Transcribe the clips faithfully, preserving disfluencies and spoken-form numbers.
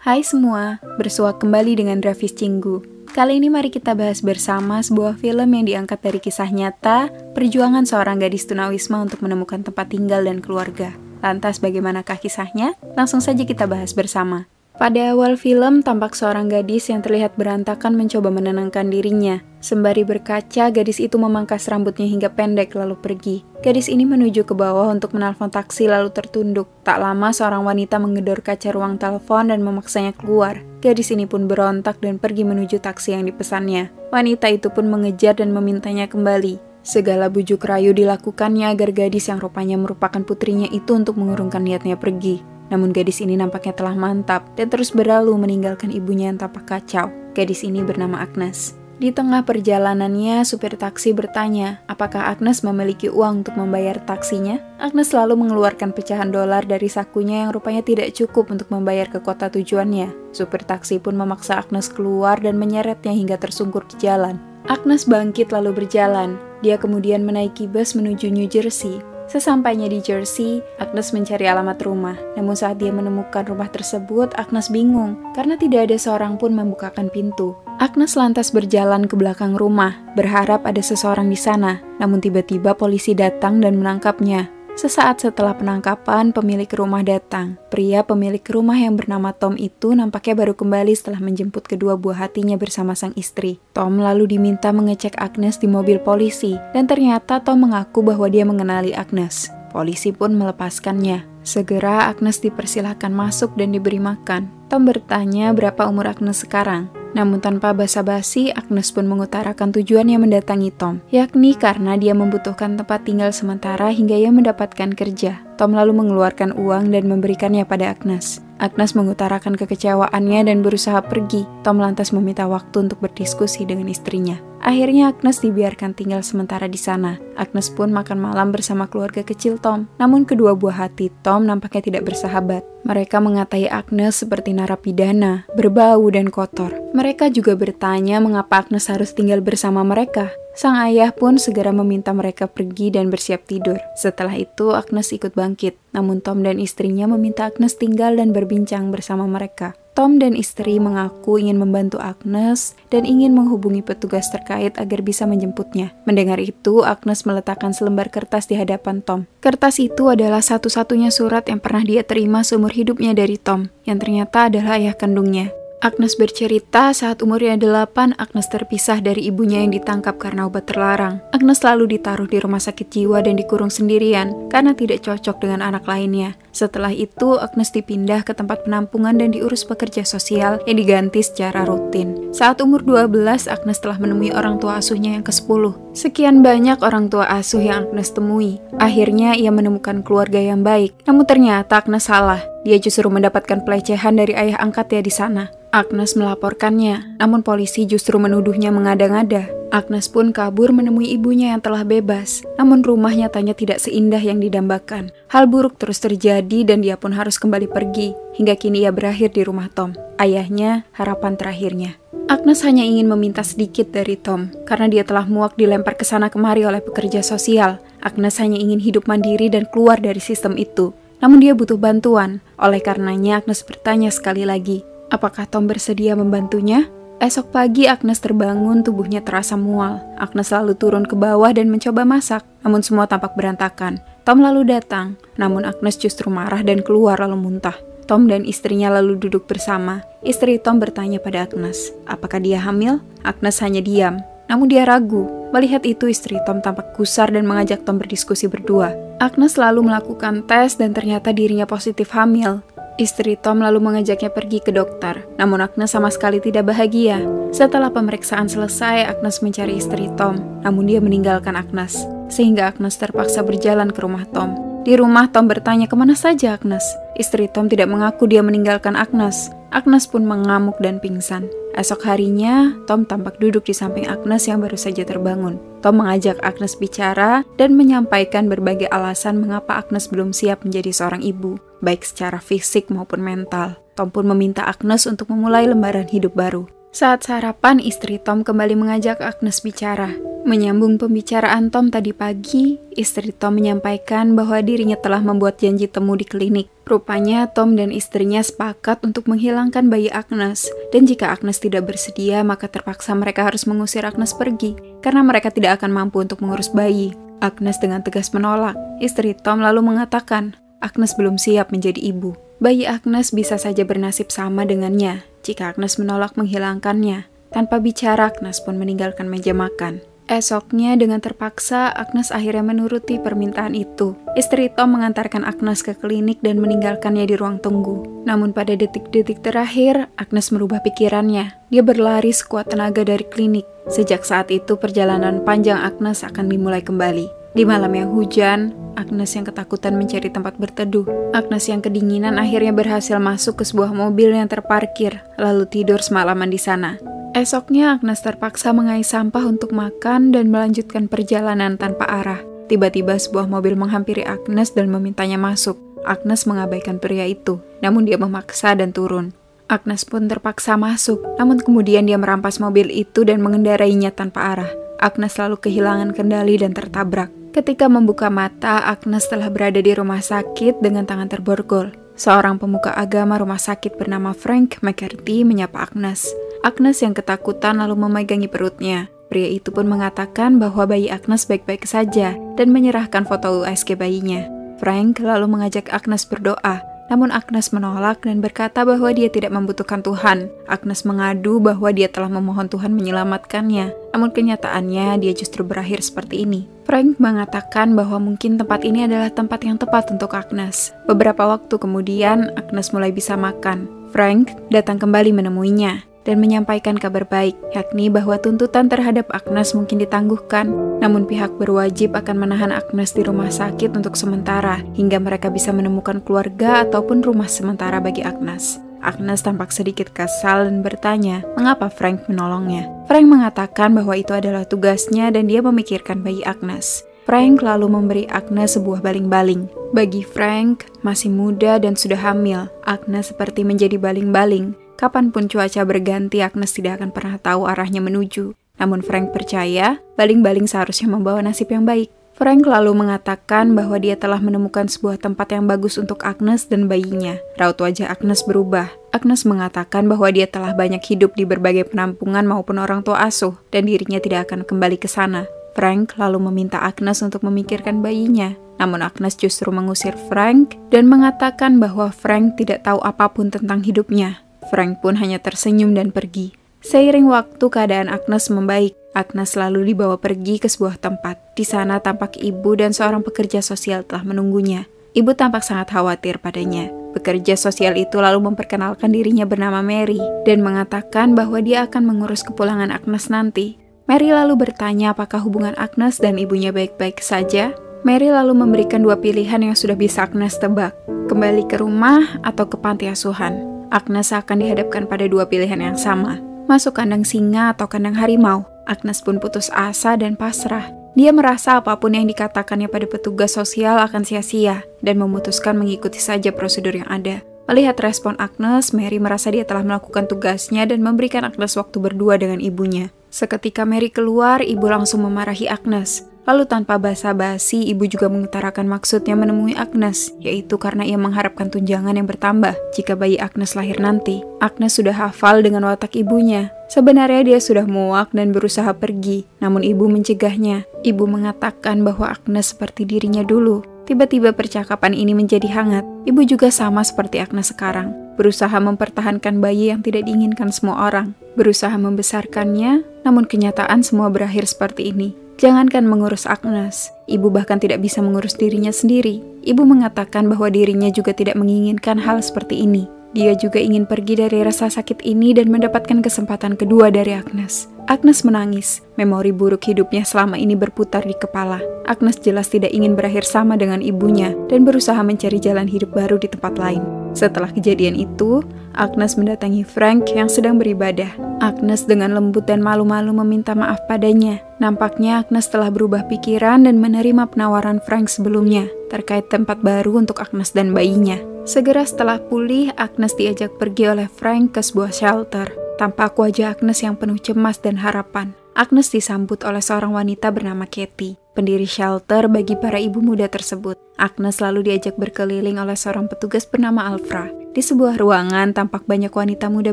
Hai semua, bersua kembali dengan Dravies Chingu. Kali ini mari kita bahas bersama sebuah film yang diangkat dari kisah nyata, perjuangan seorang gadis tunawisma untuk menemukan tempat tinggal dan keluarga. Lantas bagaimanakah kisahnya? Langsung saja kita bahas bersama. Pada awal film, tampak seorang gadis yang terlihat berantakan mencoba menenangkan dirinya. Sembari berkaca, gadis itu memangkas rambutnya hingga pendek lalu pergi. Gadis ini menuju ke bawah untuk menelpon taksi lalu tertunduk. Tak lama, seorang wanita menggedor kaca ruang telepon dan memaksanya keluar. Gadis ini pun berontak dan pergi menuju taksi yang dipesannya. Wanita itu pun mengejar dan memintanya kembali. Segala bujuk rayu dilakukannya agar gadis yang rupanya merupakan putrinya itu untuk mengurungkan niatnya pergi. Namun gadis ini nampaknya telah mantap dan terus berlalu meninggalkan ibunya yang tampak kacau. Gadis ini bernama Agnes. Di tengah perjalanannya, supir taksi bertanya, apakah Agnes memiliki uang untuk membayar taksinya? Agnes selalu mengeluarkan pecahan dolar dari sakunya yang rupanya tidak cukup untuk membayar ke kota tujuannya. Supir taksi pun memaksa Agnes keluar dan menyeretnya hingga tersungkur ke jalan. Agnes bangkit lalu berjalan. Dia kemudian menaiki bus menuju New Jersey. Sesampainya di Jersey, Agnes mencari alamat rumah. Namun saat dia menemukan rumah tersebut, Agnes bingung karena tidak ada seorang pun membukakan pintu. Agnes lantas berjalan ke belakang rumah, berharap ada seseorang di sana. Namun tiba-tiba polisi datang dan menangkapnya. Sesaat setelah penangkapan, pemilik rumah datang. Pria pemilik rumah yang bernama Tom itu nampaknya baru kembali setelah menjemput kedua buah hatinya bersama sang istri. Tom lalu diminta mengecek Agnes di mobil polisi, dan ternyata Tom mengaku bahwa dia mengenali Agnes. Polisi pun melepaskannya. Segera Agnes dipersilahkan masuk dan diberi makan. Tom bertanya berapa umur Agnes sekarang. Namun tanpa basa-basi, Agnes pun mengutarakan tujuannya mendatangi Tom, yakni karena dia membutuhkan tempat tinggal sementara hingga ia mendapatkan kerja. Tom lalu mengeluarkan uang dan memberikannya pada Agnes. Agnes mengutarakan kekecewaannya dan berusaha pergi. Tom lantas meminta waktu untuk berdiskusi dengan istrinya. Akhirnya Agnes dibiarkan tinggal sementara di sana. Agnes pun makan malam bersama keluarga kecil Tom. Namun kedua buah hati Tom nampaknya tidak bersahabat. Mereka mengatai Agnes seperti narapidana, berbau dan kotor. Mereka juga bertanya mengapa Agnes harus tinggal bersama mereka. Sang ayah pun segera meminta mereka pergi dan bersiap tidur. Setelah itu, Agnes ikut bangkit. Namun Tom dan istrinya meminta Agnes tinggal dan berbincang bersama mereka. Tom dan istri mengaku ingin membantu Agnes dan ingin menghubungi petugas terkait agar bisa menjemputnya. Mendengar itu, Agnes meletakkan selembar kertas di hadapan Tom. Kertas itu adalah satu-satunya surat yang pernah dia terima seumur hidupnya dari Tom, yang ternyata adalah ayah kandungnya. Agnes bercerita saat umurnya delapan, Agnes terpisah dari ibunya yang ditangkap karena obat terlarang. Agnes lalu ditaruh di rumah sakit jiwa dan dikurung sendirian karena tidak cocok dengan anak lainnya. Setelah itu, Agnes dipindah ke tempat penampungan dan diurus pekerja sosial yang diganti secara rutin. Saat umur dua belas, Agnes telah menemui orang tua asuhnya yang kesepuluh. Sekian banyak orang tua asuh yang Agnes temui. Akhirnya, ia menemukan keluarga yang baik. Namun ternyata Agnes salah. Dia justru mendapatkan pelecehan dari ayah angkatnya di sana. Agnes melaporkannya, namun polisi justru menuduhnya mengada-ngada. Agnes pun kabur menemui ibunya yang telah bebas, namun rumah nyatanya tidak seindah yang didambakan. Hal buruk terus terjadi dan dia pun harus kembali pergi, hingga kini ia berakhir di rumah Tom, ayahnya, harapan terakhirnya. Agnes hanya ingin meminta sedikit dari Tom, karena dia telah muak dilempar ke sana kemari oleh pekerja sosial. Agnes hanya ingin hidup mandiri dan keluar dari sistem itu, namun dia butuh bantuan. Oleh karenanya Agnes bertanya sekali lagi, apakah Tom bersedia membantunya? Esok pagi Agnes terbangun, tubuhnya terasa mual. Agnes lalu turun ke bawah dan mencoba masak, namun semua tampak berantakan. Tom lalu datang, namun Agnes justru marah dan keluar lalu muntah. Tom dan istrinya lalu duduk bersama. Istri Tom bertanya pada Agnes, apakah dia hamil? Agnes hanya diam, namun dia ragu. Melihat itu, istri Tom tampak gusar dan mengajak Tom berdiskusi berdua. Agnes lalu melakukan tes dan ternyata dirinya positif hamil. Istri Tom lalu mengajaknya pergi ke dokter, namun Agnes sama sekali tidak bahagia. Setelah pemeriksaan selesai, Agnes mencari istri Tom, namun dia meninggalkan Agnes, sehingga Agnes terpaksa berjalan ke rumah Tom. Di rumah, Tom bertanya kemana saja Agnes. Istri Tom tidak mengaku dia meninggalkan Agnes. Agnes pun mengamuk dan pingsan. Esok harinya, Tom tampak duduk di samping Agnes yang baru saja terbangun. Tom mengajak Agnes bicara dan menyampaikan berbagai alasan mengapa Agnes belum siap menjadi seorang ibu, baik secara fisik maupun mental. Tom pun meminta Agnes untuk memulai lembaran hidup baru. Saat sarapan, istri Tom kembali mengajak Agnes bicara. Menyambung pembicaraan Tom tadi pagi, istri Tom menyampaikan bahwa dirinya telah membuat janji temu di klinik. Rupanya Tom dan istrinya sepakat untuk menghilangkan bayi Agnes, dan jika Agnes tidak bersedia, maka terpaksa mereka harus mengusir Agnes pergi, karena mereka tidak akan mampu untuk mengurus bayi. Agnes dengan tegas menolak. Istri Tom lalu mengatakan, Agnes belum siap menjadi ibu. Bayi Agnes bisa saja bernasib sama dengannya, jika Agnes menolak menghilangkannya. Tanpa bicara, Agnes pun meninggalkan meja makan. Esoknya, dengan terpaksa, Agnes akhirnya menuruti permintaan itu. Istri Tom mengantarkan Agnes ke klinik dan meninggalkannya di ruang tunggu. Namun pada detik-detik terakhir, Agnes merubah pikirannya. Dia berlari sekuat tenaga dari klinik. Sejak saat itu, perjalanan panjang Agnes akan dimulai kembali. Di malam yang hujan, Agnes yang ketakutan mencari tempat berteduh. Agnes yang kedinginan akhirnya berhasil masuk ke sebuah mobil yang terparkir, lalu tidur semalaman di sana. Esoknya, Agnes terpaksa mengais sampah untuk makan dan melanjutkan perjalanan tanpa arah. Tiba-tiba sebuah mobil menghampiri Agnes dan memintanya masuk. Agnes mengabaikan pria itu, namun dia memaksa dan turun. Agnes pun terpaksa masuk, namun kemudian dia merampas mobil itu dan mengendarainya tanpa arah. Agnes lalu kehilangan kendali dan tertabrak. Ketika membuka mata, Agnes telah berada di rumah sakit dengan tangan terborgol. Seorang pemuka agama rumah sakit bernama Frank McCarthy menyapa Agnes. Agnes yang ketakutan lalu memegangi perutnya. Pria itu pun mengatakan bahwa bayi Agnes baik-baik saja dan menyerahkan foto U S G bayinya. Frank lalu mengajak Agnes berdoa, namun Agnes menolak dan berkata bahwa dia tidak membutuhkan Tuhan. Agnes mengadu bahwa dia telah memohon Tuhan menyelamatkannya, namun kenyataannya dia justru berakhir seperti ini. Frank mengatakan bahwa mungkin tempat ini adalah tempat yang tepat untuk Agnes. Beberapa waktu kemudian, Agnes mulai bisa makan. Frank datang kembali menemuinya dan menyampaikan kabar baik, yakni bahwa tuntutan terhadap Agnes mungkin ditangguhkan, namun pihak berwajib akan menahan Agnes di rumah sakit untuk sementara, hingga mereka bisa menemukan keluarga ataupun rumah sementara bagi Agnes. Agnes tampak sedikit kesal dan bertanya, mengapa Frank menolongnya? Frank mengatakan bahwa itu adalah tugasnya dan dia memikirkan bayi Agnes. Frank lalu memberi Agnes sebuah baling-baling. Bagi Frank, masih muda dan sudah hamil, Agnes seperti menjadi baling-baling. Kapanpun cuaca berganti, Agnes tidak akan pernah tahu arahnya menuju. Namun Frank percaya, baling-baling seharusnya membawa nasib yang baik. Frank lalu mengatakan bahwa dia telah menemukan sebuah tempat yang bagus untuk Agnes dan bayinya. Raut wajah Agnes berubah. Agnes mengatakan bahwa dia telah banyak hidup di berbagai penampungan maupun orang tua asuh, dan dirinya tidak akan kembali ke sana. Frank lalu meminta Agnes untuk memikirkan bayinya. Namun Agnes justru mengusir Frank dan mengatakan bahwa Frank tidak tahu apapun tentang hidupnya. Frank pun hanya tersenyum dan pergi. Seiring waktu, keadaan Agnes membaik. Agnes lalu dibawa pergi ke sebuah tempat. Di sana tampak ibu dan seorang pekerja sosial telah menunggunya. Ibu tampak sangat khawatir padanya. Pekerja sosial itu lalu memperkenalkan dirinya bernama Mary dan mengatakan bahwa dia akan mengurus kepulangan Agnes nanti. Mary lalu bertanya apakah hubungan Agnes dan ibunya baik-baik saja. Mary lalu memberikan dua pilihan yang sudah bisa Agnes tebak, kembali ke rumah atau ke panti asuhan. Agnes akan dihadapkan pada dua pilihan yang sama, masuk kandang singa atau kandang harimau. Agnes pun putus asa dan pasrah. Dia merasa apapun yang dikatakannya pada petugas sosial akan sia-sia dan memutuskan mengikuti saja prosedur yang ada. Melihat respon Agnes, Mary merasa dia telah melakukan tugasnya dan memberikan Agnes waktu berdua dengan ibunya. Seketika Mary keluar, ibu langsung memarahi Agnes. Lalu tanpa basa-basi, ibu juga mengutarakan maksudnya menemui Agnes, yaitu karena ia mengharapkan tunjangan yang bertambah jika bayi Agnes lahir nanti. Agnes sudah hafal dengan watak ibunya. Sebenarnya dia sudah muak dan berusaha pergi, namun ibu mencegahnya. Ibu mengatakan bahwa Agnes seperti dirinya dulu. Tiba-tiba percakapan ini menjadi hangat. Ibu juga sama seperti Agnes sekarang, berusaha mempertahankan bayi yang tidak diinginkan semua orang, berusaha membesarkannya, namun kenyataan semua berakhir seperti ini. Jangankan mengurus Agnes, ibu bahkan tidak bisa mengurus dirinya sendiri. Ibu mengatakan bahwa dirinya juga tidak menginginkan hal seperti ini. Dia juga ingin pergi dari rasa sakit ini dan mendapatkan kesempatan kedua dari Agnes. Agnes menangis. Memori buruk hidupnya selama ini berputar di kepala. Agnes jelas tidak ingin berakhir sama dengan ibunya dan berusaha mencari jalan hidup baru di tempat lain. Setelah kejadian itu, Agnes mendatangi Frank yang sedang beribadah. Agnes dengan lembut dan malu-malu meminta maaf padanya. Nampaknya Agnes telah berubah pikiran dan menerima penawaran Frank sebelumnya terkait tempat baru untuk Agnes dan bayinya. Segera setelah pulih, Agnes diajak pergi oleh Frank ke sebuah shelter. tanpa aku wajah Agnes yang penuh cemas dan harapan. Agnes disambut oleh seorang wanita bernama Kathy, pendiri shelter bagi para ibu muda tersebut. Agnes lalu diajak berkeliling oleh seorang petugas bernama Alfra. Di sebuah ruangan, tampak banyak wanita muda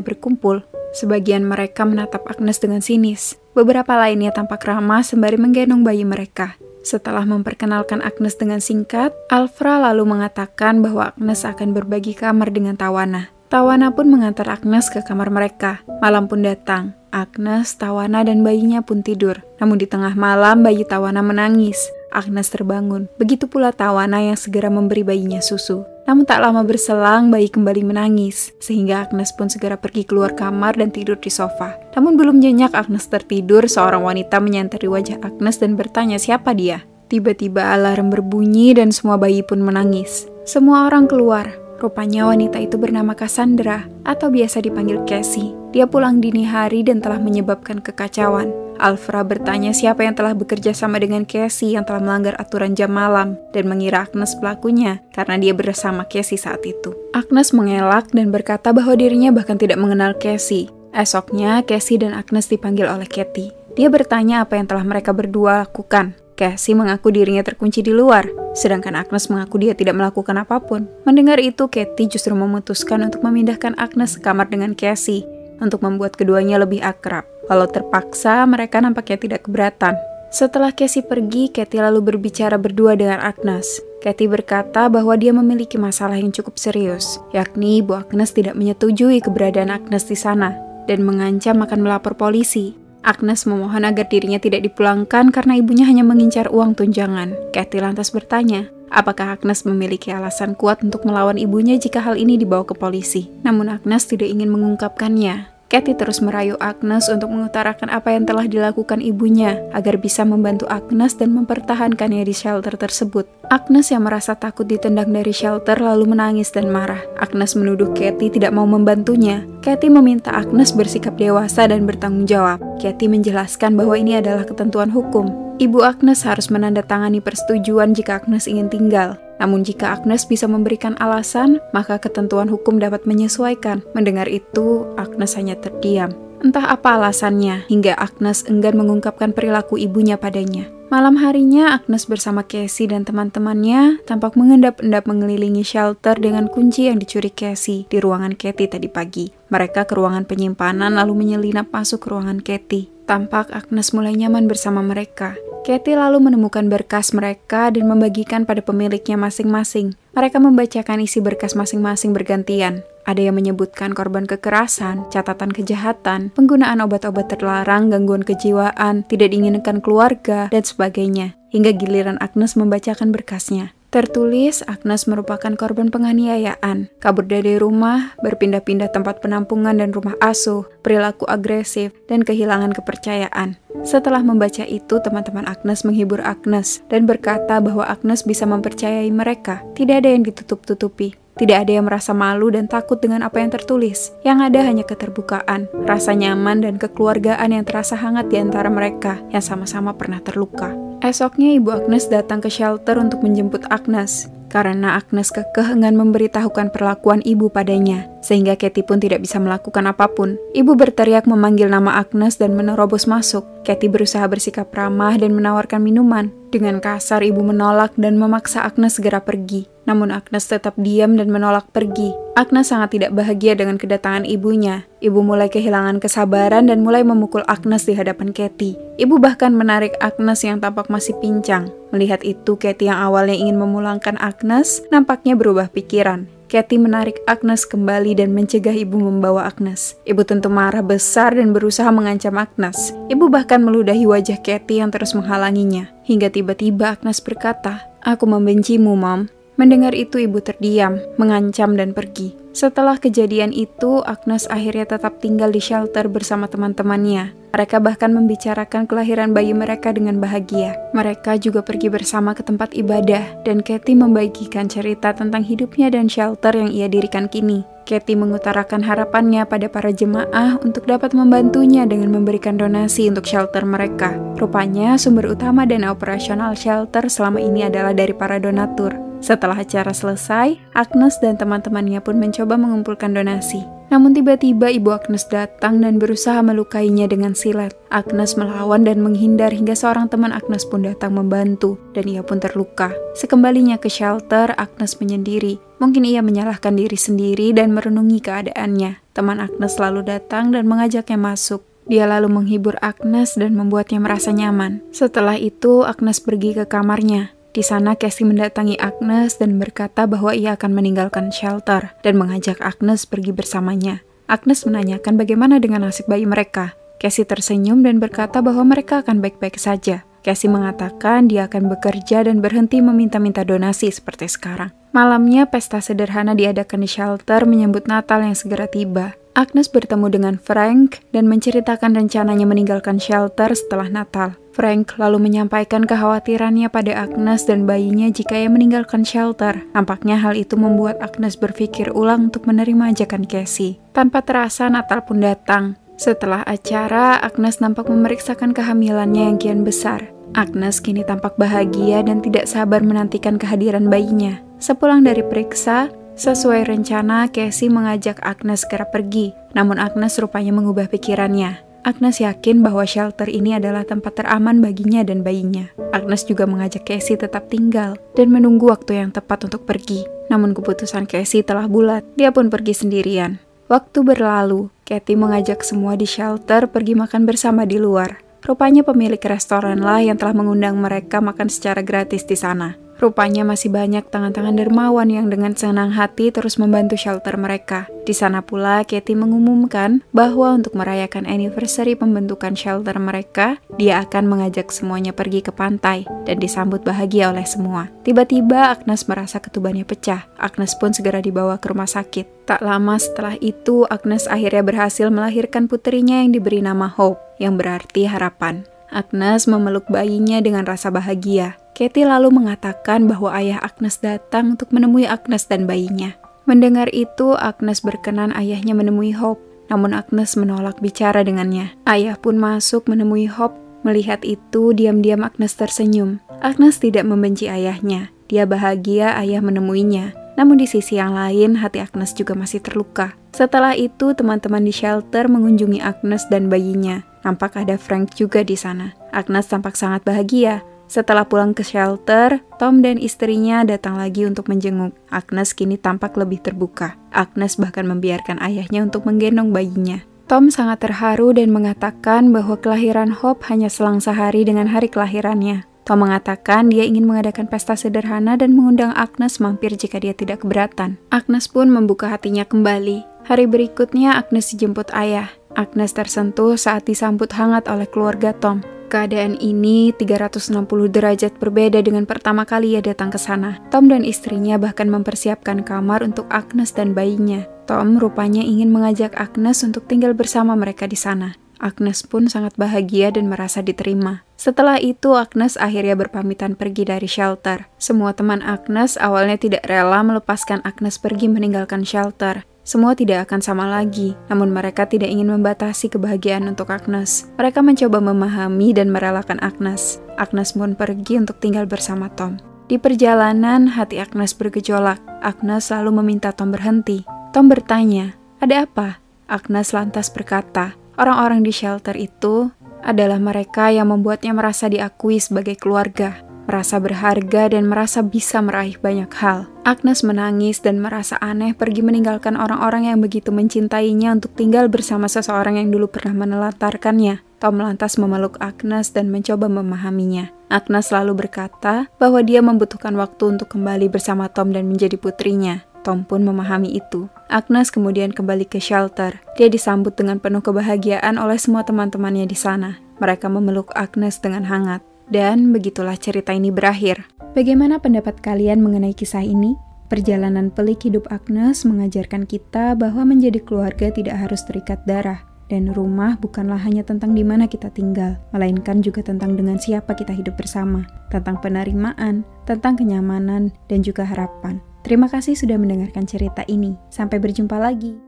berkumpul. Sebagian mereka menatap Agnes dengan sinis. Beberapa lainnya tampak ramah sembari menggendong bayi mereka. Setelah memperkenalkan Agnes dengan singkat, Alfra lalu mengatakan bahwa Agnes akan berbagi kamar dengan Tawana. Tawana pun mengantar Agnes ke kamar mereka. Malam pun datang. Agnes, Tawana, dan bayinya pun tidur. Namun di tengah malam, bayi Tawana menangis. Agnes terbangun. Begitu pula Tawana yang segera memberi bayinya susu. Namun tak lama berselang, bayi kembali menangis. Sehingga Agnes pun segera pergi keluar kamar dan tidur di sofa. Namun belum nyenyak Agnes tertidur, seorang wanita menyentari wajah Agnes dan bertanya siapa dia. Tiba-tiba alarm berbunyi dan semua bayi pun menangis. Semua orang keluar. Rupanya wanita itu bernama Cassandra, atau biasa dipanggil Cassie. Dia pulang dini hari dan telah menyebabkan kekacauan. Alfra bertanya siapa yang telah bekerja sama dengan Cassie yang telah melanggar aturan jam malam, dan mengira Agnes pelakunya karena dia bersama Cassie saat itu. Agnes mengelak dan berkata bahwa dirinya bahkan tidak mengenal Cassie. Esoknya, Cassie dan Agnes dipanggil oleh Kathy. Dia bertanya apa yang telah mereka berdua lakukan. Cassie mengaku dirinya terkunci di luar, sedangkan Agnes mengaku dia tidak melakukan apapun. Mendengar itu, Kathy justru memutuskan untuk memindahkan Agnes ke kamar dengan Cassie, untuk membuat keduanya lebih akrab. Walau terpaksa, mereka nampaknya tidak keberatan. Setelah Cassie pergi, Kathy lalu berbicara berdua dengan Agnes. Kathy berkata bahwa dia memiliki masalah yang cukup serius, yakni Bu Agnes tidak menyetujui keberadaan Agnes di sana, dan mengancam akan melapor polisi. Agnes memohon agar dirinya tidak dipulangkan karena ibunya hanya mengincar uang tunjangan. Kathy lantas bertanya, apakah Agnes memiliki alasan kuat untuk melawan ibunya jika hal ini dibawa ke polisi? Namun Agnes tidak ingin mengungkapkannya. Kathy terus merayu Agnes untuk mengutarakan apa yang telah dilakukan ibunya, agar bisa membantu Agnes dan mempertahankannya di shelter tersebut. Agnes yang merasa takut ditendang dari shelter lalu menangis dan marah. Agnes menuduh Kathy tidak mau membantunya. Kathy meminta Agnes bersikap dewasa dan bertanggung jawab. Kathy menjelaskan bahwa ini adalah ketentuan hukum. Ibu Agnes harus menandatangani persetujuan jika Agnes ingin tinggal. Namun jika Agnes bisa memberikan alasan, maka ketentuan hukum dapat menyesuaikan. Mendengar itu, Agnes hanya terdiam. Entah apa alasannya, hingga Agnes enggan mengungkapkan perilaku ibunya padanya. Malam harinya, Agnes bersama Cassie dan teman-temannya tampak mengendap-endap mengelilingi shelter dengan kunci yang dicuri Cassie di ruangan Kathy tadi pagi. Mereka ke ruangan penyimpanan lalu menyelinap masuk ke ruangan Kathy. Tampak Agnes mulai nyaman bersama mereka. Kathy lalu menemukan berkas mereka dan membagikan pada pemiliknya masing-masing. Mereka membacakan isi berkas masing-masing bergantian. Ada yang menyebutkan korban kekerasan, catatan kejahatan, penggunaan obat-obat terlarang, gangguan kejiwaan, tidak diinginkan keluarga, dan sebagainya. Hingga giliran Agnes membacakan berkasnya. Tertulis, Agnes merupakan korban penganiayaan, kabur dari rumah, berpindah-pindah tempat penampungan dan rumah asuh, perilaku agresif, dan kehilangan kepercayaan. Setelah membaca itu, teman-teman Agnes menghibur Agnes dan berkata bahwa Agnes bisa mempercayai mereka. Tidak ada yang ditutup-tutupi. Tidak ada yang merasa malu dan takut dengan apa yang tertulis. Yang ada hanya keterbukaan, rasa nyaman dan kekeluargaan yang terasa hangat di antara mereka yang sama-sama pernah terluka. Esoknya Ibu Agnes datang ke shelter untuk menjemput Agnes, karena Agnes kekeh enggan memberitahukan perlakuan ibu padanya, sehingga Kathy pun tidak bisa melakukan apapun. Ibu berteriak memanggil nama Agnes dan menerobos masuk. Kathy berusaha bersikap ramah dan menawarkan minuman. Dengan kasar, ibu menolak dan memaksa Agnes segera pergi. Namun Agnes tetap diam dan menolak pergi. Agnes sangat tidak bahagia dengan kedatangan ibunya. Ibu mulai kehilangan kesabaran dan mulai memukul Agnes di hadapan Kathy. Ibu bahkan menarik Agnes yang tampak masih pincang. Melihat itu, Kathy yang awalnya ingin memulangkan Agnes, nampaknya berubah pikiran. Kathy menarik Agnes kembali dan mencegah ibu membawa Agnes. Ibu tentu marah besar dan berusaha mengancam Agnes. Ibu bahkan meludahi wajah Kathy yang terus menghalanginya. Hingga tiba-tiba Agnes berkata, "Aku membencimu, Mom." Mendengar itu, ibu terdiam, mengancam dan pergi. Setelah kejadian itu, Agnes akhirnya tetap tinggal di shelter bersama teman-temannya. Mereka bahkan membicarakan kelahiran bayi mereka dengan bahagia. Mereka juga pergi bersama ke tempat ibadah, dan Kathy membagikan cerita tentang hidupnya dan shelter yang ia dirikan kini. Kathy mengutarakan harapannya pada para jemaah untuk dapat membantunya dengan memberikan donasi untuk shelter mereka. Rupanya, sumber utama dan operasional shelter selama ini adalah dari para donatur. Setelah acara selesai, Agnes dan teman-temannya pun mencoba mengumpulkan donasi. Namun tiba-tiba Ibu Agnes datang dan berusaha melukainya dengan silet. Agnes melawan dan menghindar hingga seorang teman Agnes pun datang membantu, dan ia pun terluka. Sekembalinya ke shelter, Agnes menyendiri. Mungkin ia menyalahkan diri sendiri dan merenungi keadaannya. Teman Agnes lalu datang dan mengajaknya masuk. Dia lalu menghibur Agnes dan membuatnya merasa nyaman. Setelah itu, Agnes pergi ke kamarnya. Di sana, Cassie mendatangi Agnes dan berkata bahwa ia akan meninggalkan shelter dan mengajak Agnes pergi bersamanya. Agnes menanyakan bagaimana dengan nasib bayi mereka. Cassie tersenyum dan berkata bahwa mereka akan baik-baik saja. Cassie mengatakan dia akan bekerja dan berhenti meminta-minta donasi seperti sekarang. Malamnya, pesta sederhana diadakan di shelter menyambut Natal yang segera tiba. Agnes bertemu dengan Frank dan menceritakan rencananya meninggalkan shelter setelah Natal. Frank lalu menyampaikan kekhawatirannya pada Agnes dan bayinya jika ia meninggalkan shelter. Nampaknya hal itu membuat Agnes berpikir ulang untuk menerima ajakan Cassie. Tanpa terasa, Natal pun datang. Setelah acara, Agnes nampak memeriksakan kehamilannya yang kian besar. Agnes kini tampak bahagia dan tidak sabar menantikan kehadiran bayinya. Sepulang dari periksa, sesuai rencana, Cassie mengajak Agnes segera pergi, namun Agnes rupanya mengubah pikirannya. Agnes yakin bahwa shelter ini adalah tempat teraman baginya dan bayinya. Agnes juga mengajak Cassie tetap tinggal dan menunggu waktu yang tepat untuk pergi. Namun keputusan Cassie telah bulat, dia pun pergi sendirian. Waktu berlalu, Kathy mengajak semua di shelter pergi makan bersama di luar. Rupanya pemilik restoranlah yang telah mengundang mereka makan secara gratis di sana. Rupanya masih banyak tangan-tangan dermawan yang dengan senang hati terus membantu shelter mereka. Di sana pula, Kathy mengumumkan bahwa untuk merayakan anniversary pembentukan shelter mereka, dia akan mengajak semuanya pergi ke pantai dan disambut bahagia oleh semua. Tiba-tiba, Agnes merasa ketubannya pecah. Agnes pun segera dibawa ke rumah sakit. Tak lama setelah itu, Agnes akhirnya berhasil melahirkan putrinya yang diberi nama Hope, yang berarti harapan. Agnes memeluk bayinya dengan rasa bahagia. Kathy lalu mengatakan bahwa ayah Agnes datang untuk menemui Agnes dan bayinya. Mendengar itu, Agnes berkenan ayahnya menemui Hope, namun Agnes menolak bicara dengannya. Ayah pun masuk menemui Hope. Melihat itu, diam-diam Agnes tersenyum. Agnes tidak membenci ayahnya. Dia bahagia ayah menemuinya. Namun di sisi yang lain, hati Agnes juga masih terluka. Setelah itu, teman-teman di shelter mengunjungi Agnes dan bayinya. Nampak ada Frank juga di sana. Agnes tampak sangat bahagia. Setelah pulang ke shelter, Tom dan istrinya datang lagi untuk menjenguk. Agnes kini tampak lebih terbuka. Agnes bahkan membiarkan ayahnya untuk menggendong bayinya. Tom sangat terharu dan mengatakan bahwa kelahiran Hope hanya selang sehari dengan hari kelahirannya. Tom mengatakan dia ingin mengadakan pesta sederhana dan mengundang Agnes mampir jika dia tidak keberatan. Agnes pun membuka hatinya kembali. Hari berikutnya, Agnes dijemput ayah. Agnes tersentuh saat disambut hangat oleh keluarga Tom. Keadaan ini tiga ratus enam puluh derajat berbeda dengan pertama kali ia datang ke sana. Tom dan istrinya bahkan mempersiapkan kamar untuk Agnes dan bayinya. Tom rupanya ingin mengajak Agnes untuk tinggal bersama mereka di sana. Agnes pun sangat bahagia dan merasa diterima. Setelah itu, Agnes akhirnya berpamitan pergi dari shelter. Semua teman Agnes awalnya tidak rela melepaskan Agnes pergi meninggalkan shelter. Semua tidak akan sama lagi, namun mereka tidak ingin membatasi kebahagiaan untuk Agnes. Mereka mencoba memahami dan merelakan Agnes. Agnes pun pergi untuk tinggal bersama Tom. Di perjalanan, hati Agnes bergejolak. Agnes lalu meminta Tom berhenti. Tom bertanya, "Ada apa?" Agnes lantas berkata, "Orang-orang di shelter itu adalah mereka yang membuatnya merasa diakui sebagai keluarga, merasa berharga dan merasa bisa meraih banyak hal." Agnes menangis dan merasa aneh pergi meninggalkan orang-orang yang begitu mencintainya untuk tinggal bersama seseorang yang dulu pernah menelantarkannya. Tom lantas memeluk Agnes dan mencoba memahaminya. Agnes lalu berkata bahwa dia membutuhkan waktu untuk kembali bersama Tom dan menjadi putrinya. Tom pun memahami itu. Agnes kemudian kembali ke shelter. Dia disambut dengan penuh kebahagiaan oleh semua teman-temannya di sana. Mereka memeluk Agnes dengan hangat. Dan begitulah cerita ini berakhir. Bagaimana pendapat kalian mengenai kisah ini? Perjalanan pelik hidup Agnes mengajarkan kita bahwa menjadi keluarga tidak harus terikat darah. Dan rumah bukanlah hanya tentang di mana kita tinggal, melainkan juga tentang dengan siapa kita hidup bersama, tentang penerimaan, tentang kenyamanan, dan juga harapan. Terima kasih sudah mendengarkan cerita ini. Sampai berjumpa lagi.